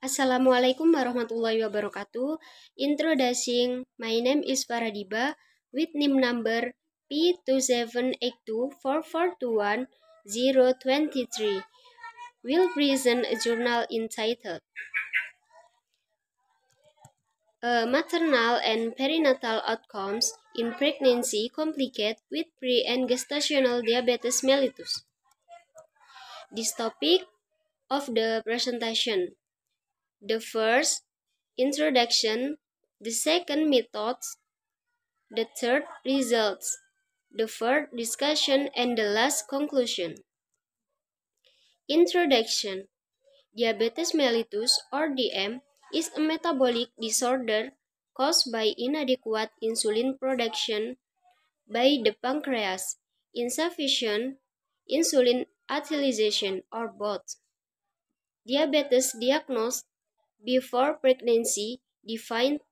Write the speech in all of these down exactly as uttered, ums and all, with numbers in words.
Assalamualaikum warahmatullahi wabarakatuh. Introducing, my name is Farah Diba with N I M number P two seven eight two four four two one zero two three. Will present a journal entitled uh, Maternal and Perinatal Outcomes in Pregnancy Complicated with Pre- and Gestational Diabetes Mellitus. This topic of the presentation: the first, introduction; the second, methods; the third, results; the fourth, discussion; and the last, conclusion. Introduction. Diabetes mellitus, or D M, is a metabolic disorder caused by inadequate insulin production by the pancreas, insufficient insulin utilization, or both. Diabetes diagnosed before pregnancy, defined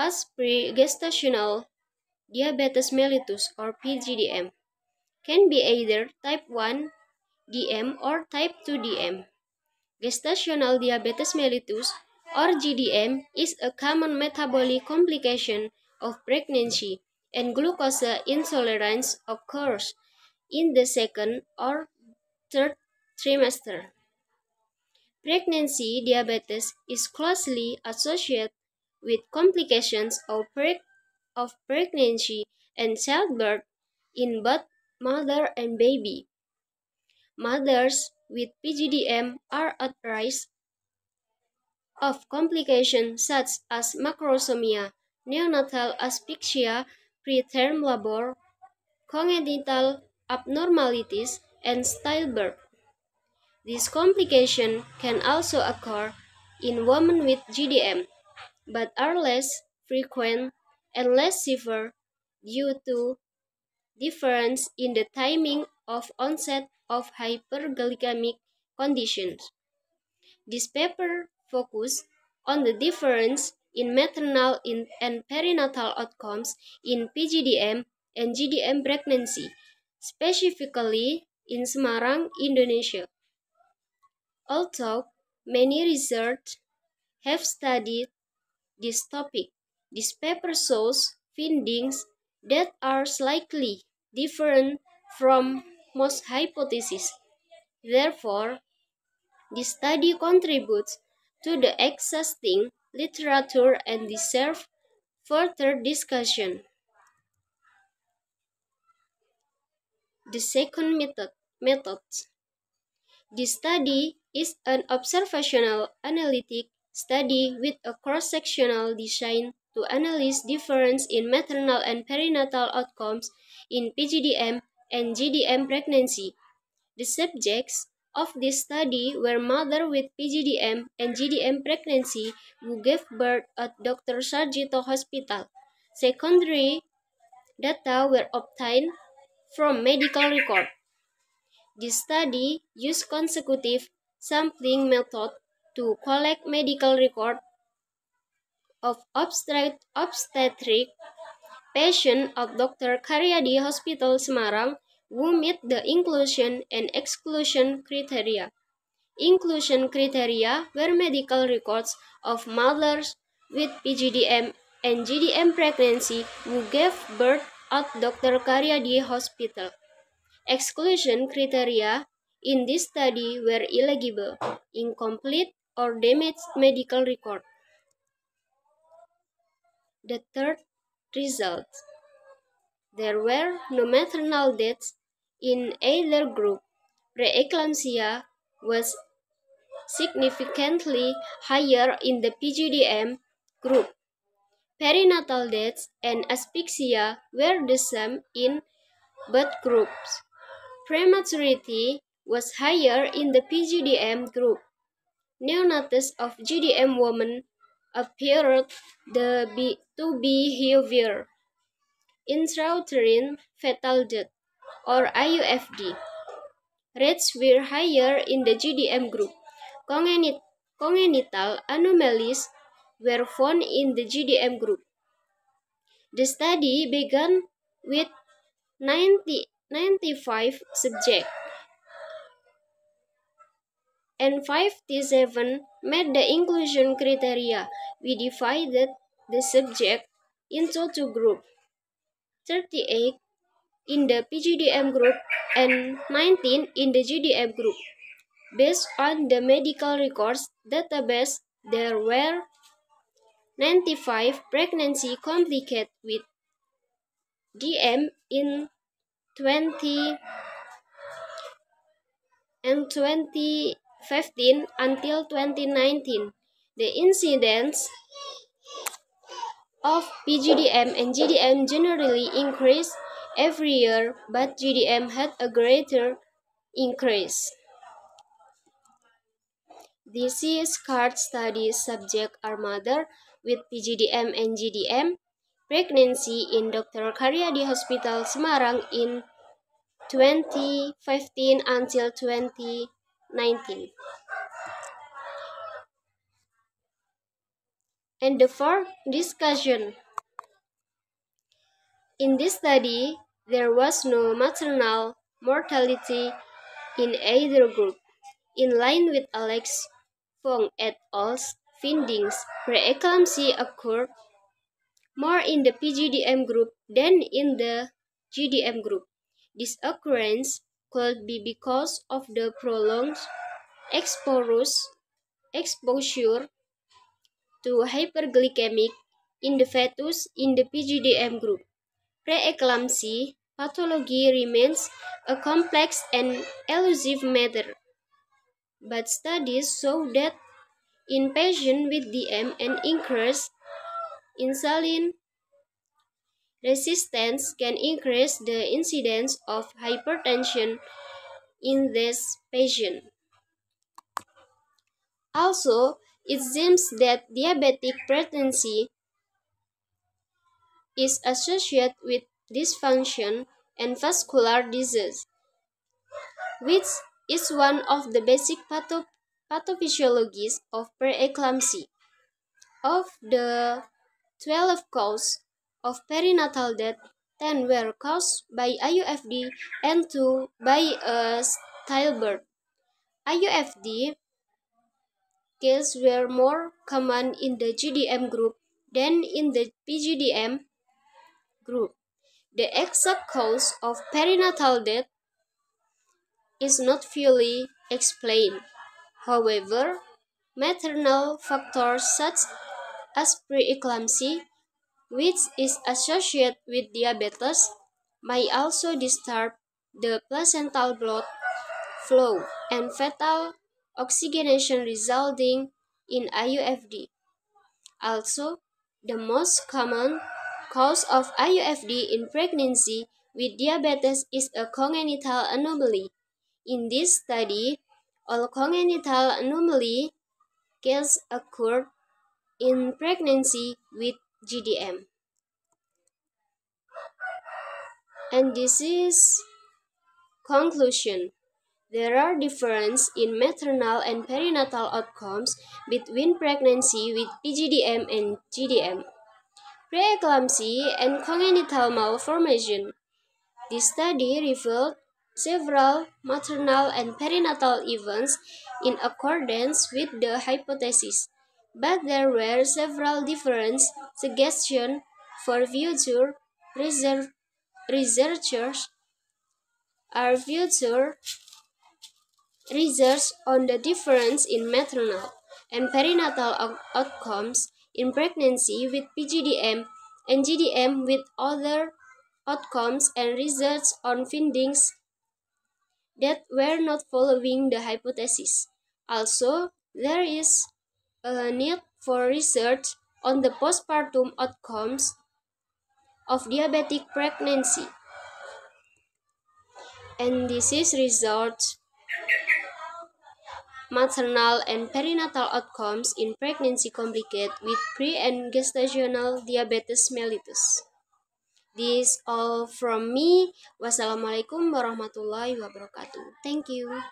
as pre-gestational diabetes mellitus, or P G D M, can be either type one D M or type two D M. Gestational diabetes mellitus, or G D M, is a common metabolic complication of pregnancy, and glucose intolerance occurs in the second or third trimester. Pregnancy diabetes is closely associated with complications of, preg of pregnancy and childbirth in both mother and baby. Mothers with P G D M are at risk of complications such as macrosomia, neonatal asphyxia, preterm labor, congenital abnormalities, and stillbirth. This complication can also occur in women with G D M, but are less frequent and less severe due to difference in the timing of onset of hyperglycemic conditions. This paper focuses on the difference in maternal and perinatal outcomes in P G D M and G D M pregnancy, specifically in Semarang, Indonesia. Although many research have studied this topic, this paper shows findings that are slightly different from most hypotheses. Therefore, this study contributes to the existing literature and deserves further discussion. The second method, methods. This study is an observational analytic study with a cross-sectional design to analyze difference in maternal and perinatal outcomes in P G D M and G D M pregnancy. The subjects of this study were mothers with P G D M and G D M pregnancy who gave birth at Doctor Sarjito Hospital. Secondary data were obtained from medical record. This study used consecutive sampling method to collect medical record of obstetric patient of Doctor Kariadi Hospital, Semarang, who meet the inclusion and exclusion criteria. Inclusion criteria were medical records of mothers with P G D M and G D M pregnancy who gave birth at Doctor Kariadi Hospital. Exclusion criteria in this study were illegible, incomplete, or damaged medical record. The third, results. There were no maternal deaths in either group. Preeclampsia was significantly higher in the P G D M group. Perinatal deaths and asphyxia were the same in both groups. Prematurity was higher in the P G D M group. Neonates of G D M women appeared the be, to be heavier. Intrauterine fetal death, or I U F D, rates were higher in the G D M group. Congenit, congenital anomalies were found in the G D M group. The study began with ninety-five subjects and five T seven met the inclusion criteria. We divided the subject into two groups, thirty-eight in the P G D M group and nineteen in the G D M group. Based on the medical records database, there were ninety-five pregnancy complicated with D M in twenty and twenty fifteen until twenty nineteen. The incidence of P G D M and G D M generally increased every year, but G D M had a greater increase. Disease card study subjects are mother with P G D M and G D M, pregnancy in Doctor Kariadi Hospital, Semarang in twenty fifteen until twenty nineteen. And the fourth discussion. In this study, there was no maternal mortality in either group. In line with Alex Fong et al.'s findings, preeclampsia occurred more in the P G D M group than in the G D M group. This occurrence could be because of the prolonged exposure to hyperglycemic in the fetus in the P G D M group. Preeclampsia pathology remains a complex and elusive matter, but studies show that in patients with D M and increased insulin resistance can increase the incidence of hypertension in this patient. Also, it seems that diabetic pregnancy is associated with dysfunction and vascular disease, which is one of the basic patho pathophysiologies of preeclampsia. Of the twelve causes of perinatal death, ten were caused by I U F D and two by a stillbirth. I U F D cases were more common in the G D M group than in the P G D M group. The exact cause of perinatal death is not fully explained. However, maternal factors such as preeclampsia, which is associated with diabetes, may also disturb the placental blood flow and fetal oxygenation, resulting in I U F D. Also, the most common cause of I U F D in pregnancy with diabetes is a congenital anomaly. In this study, all congenital anomaly cases occurred in pregnancy with G D M. And this is conclusion. There are differences in maternal and perinatal outcomes between pregnancy with P G D M and G D M, preeclampsia, and congenital malformation. This study revealed several maternal and perinatal events in accordance with the hypothesis, but there were several different suggestions for future research researchers are future research on the difference in maternal and perinatal out outcomes in pregnancy with P G D M and G D M, with other outcomes and research on findings that were not following the hypothesis. Also, there is a need for research on the postpartum outcomes of diabetic pregnancy. And this is results. Maternal and perinatal outcomes in pregnancy complicated with pre- and gestational diabetes mellitus. This all from me. Wassalamualaikum warahmatullahi wabarakatuh. Thank you.